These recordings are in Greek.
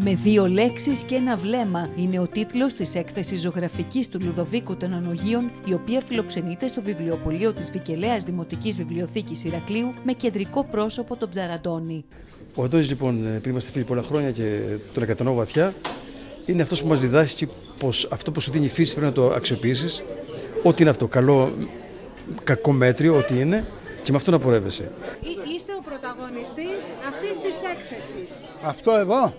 «Με δύο λέξεις και ένα βλέμμα» είναι ο τίτλος της έκθεσης ζωγραφικής του Λουδοβίκου των Ανωγείων, η οποία φιλοξενείται στο βιβλιοπωλείο της Βικελέας Δημοτικής Βιβλιοθήκης Ιρακλείου με κεντρικό πρόσωπο τον Ψαραντώνη. Ο Αντώνης, λοιπόν, επειδή είμαστε φίλοι πολλά χρόνια και τον κατανοώ βαθιά, είναι αυτός που μας διδάσκει πως αυτό που σου δίνει η φύση πρέπει να το αξιοποιήσεις, ό,τι είναι αυτό, καλό, κακό μέτριο, ό,τι είναι, και με αυτό να πορεύεσαι. Είστε ο πρωταγωνιστής αυτής της έκθεσης. Αυτό εδώ.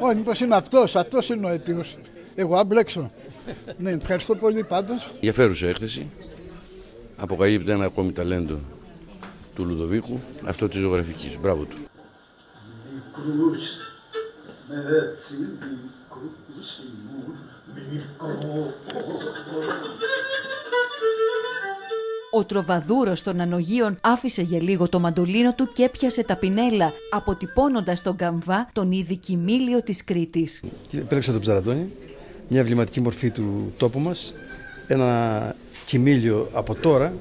Όχι, μήπως είναι αυτός είναι ο αιτίος. Εγώ άμπλεξω. Ναι, ευχαριστώ πολύ πάντως. Ενδιαφέρουσα έκθεση. Αποκαλύπτει ένα ακόμη ταλέντο του Λουδοβίκου, αυτό της ζωγραφικής. Μπράβο του. Ο τροβαδούρος των Ανωγείων άφησε για λίγο το μαντολίνο του και έπιασε τα πινέλα, αποτυπώνοντας τον καμβά τον ήδη κοιμήλιο της Κρήτης. Επέλεξα τον Ψαραντώνη, μια εμβληματική μορφή του τόπου μας, ένα κοιμήλιο από τώρα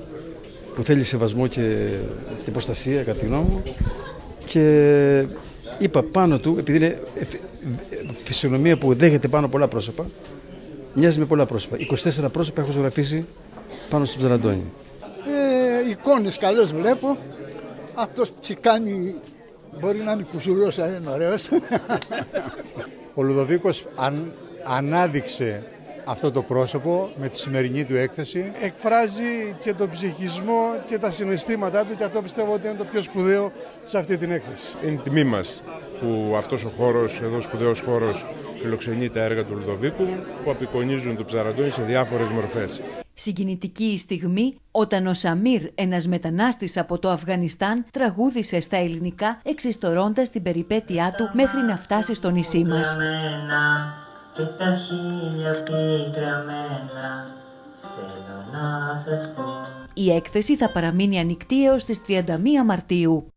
που θέλει σεβασμό και προστασία, κατά τη γνώμη μου, και είπα πάνω του, επειδή είναι φυσιονομία που δέχεται πάνω πολλά πρόσωπα, μοιάζει με πολλά πρόσωπα. 24 πρόσωπα έχω ζωγραφίσει πάνω στον Ψαραντώνη. Εικόνες καλές βλέπω. Αυτός τσικάνει, μπορεί να είναι κουζουλός, αλλά είναι ωραίος. Ο Λουδοβίκος ανάδειξε αυτό το πρόσωπο με τη σημερινή του έκθεση. Εκφράζει και τον ψυχισμό και τα συναισθήματά του, και αυτό πιστεύω ότι είναι το πιο σπουδαίο σε αυτή την έκθεση. Είναι τιμή μας που αυτός ο χώρος, εδώ ο σπουδαίος χώρος, φιλοξενεί τα έργα του Λουδοβίκου που απεικονίζουν τον Ψαραντώνη σε διάφορες μορφές. Συγκινητική η στιγμή όταν ο Σαμίρ, ένας μετανάστης από το Αφγανιστάν, τραγούδησε στα ελληνικά εξιστορώντας την περιπέτειά του μέχρι να φτάσει στο νησί μας. Και τα χείλια πικραμένα, θέλω να σας πω. Η έκθεση θα παραμείνει ανοιχτή έως τις 31 Μαρτίου.